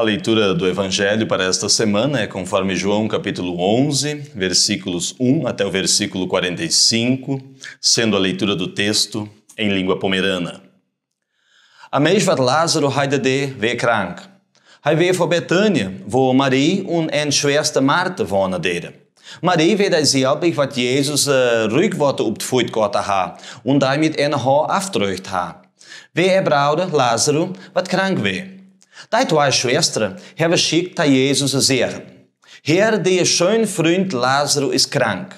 A leitura do Evangelho para esta semana é conforme João capítulo 11, versículos 1 até o versículo 45, sendo a leitura do texto em língua pomerana. Ameis war Lázaro heidede wegkrank. Hij wehe vor Bethanien, wo Marie und en Schwester Martha wohnen deren. Marie weet hij zelf wat Jezus rückworte op de voet goten ha, und hij mit en haar afdrucht ha. Wehe er braude Lázaro wat krank wehe. Die zwei Schwestern haben geschickt, dass Jesus sagen: Herr, der schöne Freund Lazarus ist krank.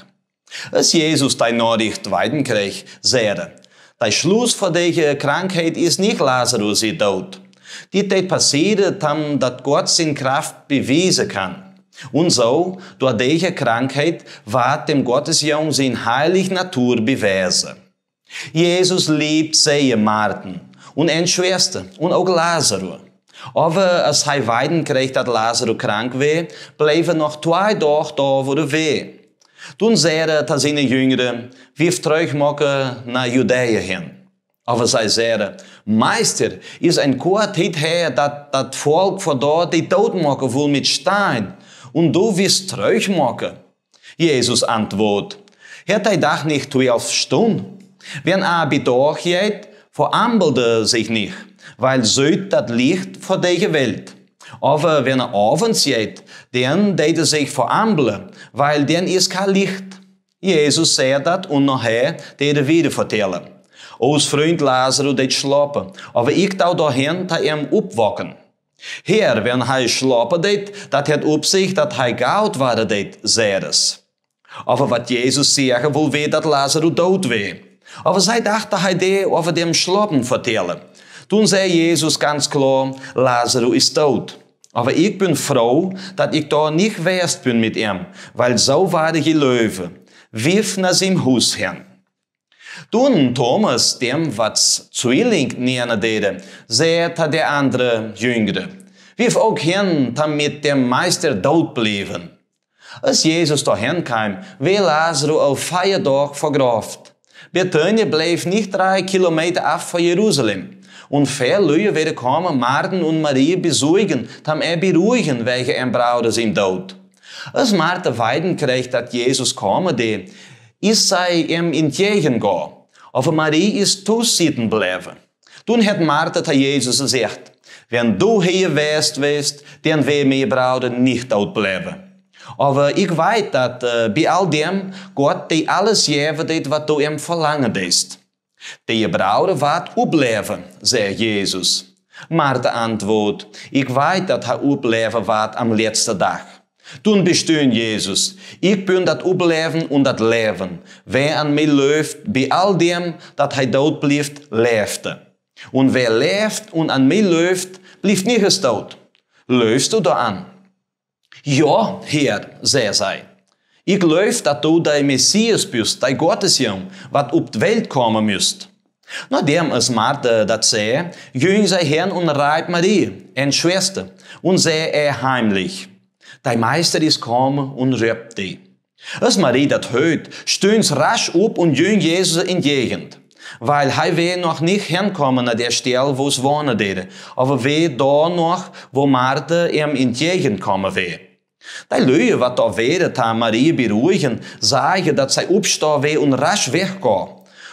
Als Jesus die Nachricht weiterkriegt, sagte: Der Schluss von dieser Krankheit ist nicht Lazarus ist tot. Die Tat passiert, dass Gott seine Kraft beweisen kann. Und so, durch diese Krankheit, wird dem Gottesjung seine heilige Natur bewiesen. Jesus liebt seine Marten und eine Schwester und auch Lazarus. Aber als er weiden kriegt, dass Lazarus krank war, blieben noch zwei Tage da, wo er war. Dann sagte er seine Jünger: Wirft euch nach Judäa hin. Aber sie sagten: Meister, ist ein kurzer Zeit her, dass das Volk von dort die tot machen will mit Stein, und du wirst euch machen. Jesus antwortet: Hätte er doch nicht 12 Stunden? Wenn er bei euch geht, verambelt er sich nicht, weil seht das Licht von dieser Welt. Aber wenn er abends geht, dann deit er sich verambeln, weil dann ist kein Licht. Jesus sagt das und nachher deit er wieder vertellen. Aus Freund Lazarus deit schlafen, aber ich tau dahin, dass er aufwachen. Herr, wenn er schlafen deit, das hat auf sich, dass er gaut war deit, sagt es. Aber was Jesus sagen will, weh, dass Lazarus tot weh. Aber sie dachte, er deit über dem Schlafen vertellen. Toen zei Jesus ganz klar: Lazarus ist tot. Aber ich bin froh, dass ich da nicht wärst bin mit ihm, weil so war ich Löwe. Wirf nach seinem Haus hin. Toen Thomas, dem was Zwilling näher dede, sagte der andere Jüngere: Wirf auch hin, damit der Meister tot blieben. Als Jesus dahin kam, war Lazarus auf Feiertag vergraft. Bethanien blieb nicht 3 Kilometer ab von Jerusalem. Und viele Leute werden kommen, Martha und Maria besuchen, damit er beruhigen, welche ein Bruder sind tot. Als Martha weiden kriegt, dass Jesus kommen de, ist sie ihm entgegengegangen. Aber Maria ist zusitzen bleiben. Dann hat Martha zu Jesus gesagt: Wenn du hier wärst, dann wäre mein Bruder nicht tot bleiben. Aber ich weiß, dass bei all dem Gott dir alles geben, was du ihm verlangen hast. Der Bruder wird aufleben, sagt Jesus. Martha antwortet: Ich weiß, dass er aufleben wird am letzten Tag. Dann bestimmt Jesus: Ich bin das Aufleben und das Leben. Wer an mir läuft, bei all dem, dass er tot bleibt, lebt. Und wer lebt und an mir läuft, bleibt nicht tot. Läufst du da an? Ja, Herr, sagt sie. Ich läuft, dass du der Messias bist, der Gottesjung, was auf die Welt kommen müsst. Nachdem es Martha das sah, ging sie hin und rief Maria, eine Schwester, und sah er heimlich: Dein Meister ist gekommen und rührt dich. Als Maria das hört, stöhnt sie rasch auf und ging Jesus entgegen, weil er wär noch nicht hinkommen an der Stelle, wo es wohnen würde, aber wär da noch, wo Martha ihm entgegenkommen wär. Die Leute, die da wären, die Maria beruhigen, sagen, dass sie aufstehen will und rasch weggehen.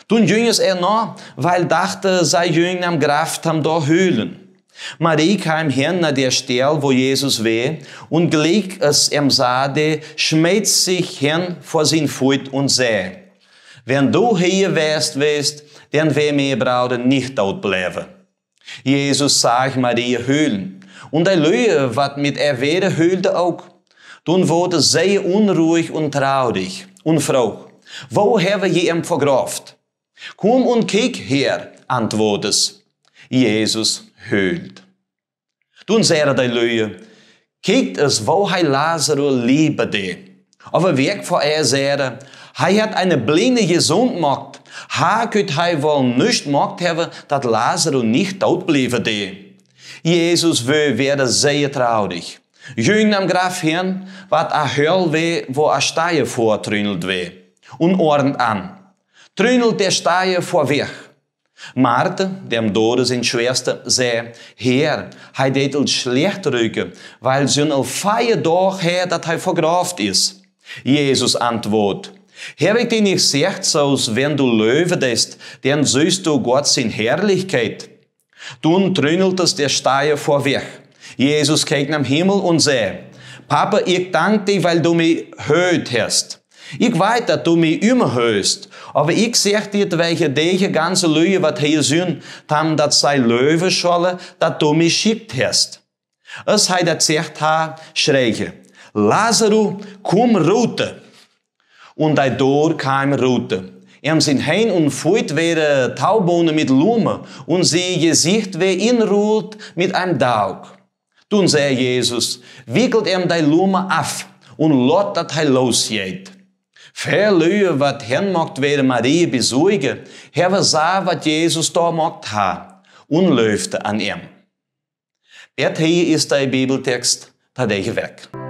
Dann ging es er noch, weil dachte, sie jünger am Graf haben da hüllen. Maria kam hin nach der Stelle, wo Jesus war, und gleich als er sah, schmiss sich hin vor sein Fuß und sah: Wenn du hier wärst, dann wäre mein Bruder nicht tot bleiben. Jesus sah Maria hüllen, und die Leute, die mit er wären, hüllten auch. Dann wurde sehr unruhig und traurig und frug: Wo haben wir ihn vergraft? Komm und kick her, antwortet es. Jesus heult. Dann sagten die Leute: Kickt es, wo er Lazarus liebte. Aber weg von er sagte: Er hat eine Blinde gesund gemacht. Er könnte wohl nicht gemacht haben, dass Lazarus nicht tot bliebte. Jesus wurde sehr traurig. Jüng am Graf hin, wat a Höll weh, wo a Steier vortrünnelt weh. Und ordnet an: Trünnelt der Steier vorweg. Martha, dem Doris' Schwester, zei, Heer, hij deed ons slecht ruiken, weil zijn al 5 dagen her dat hij vergraafd is. Jezus antwoordt, heb ik dir nicht gezegd, zoals wenn du Löwe bist, dann siehst du Gott in Herrlichkeit? Toen trüneltes der Steier vorweg. Jesus kijkt am Himmel und zei, Papa, ich danke dir, weil du mich hört hast. Ich weiß, dass du mich immer hörst, aber ich sag dir, welche diese ganze Leute, was hier sind, haben, dass sei Löwe sollen, dass du mich schickt hast. Es hat gesagt, schreie, Lazarus, komm rute. Und dadurch kam rute. Er sind hin und fort wäre Taubohne mit Lume und sie Gesicht wäre inruht mit einem Daug. Toen zei Jesus, wickelt ihm die Lume af und lot dat hij losgeht. Verlöhe, wat hen mocht wäre Maria besuigen, er sah, wat Jesus da mocht ha und löfte an ihm. Hier ist der Bibeltext, der weg.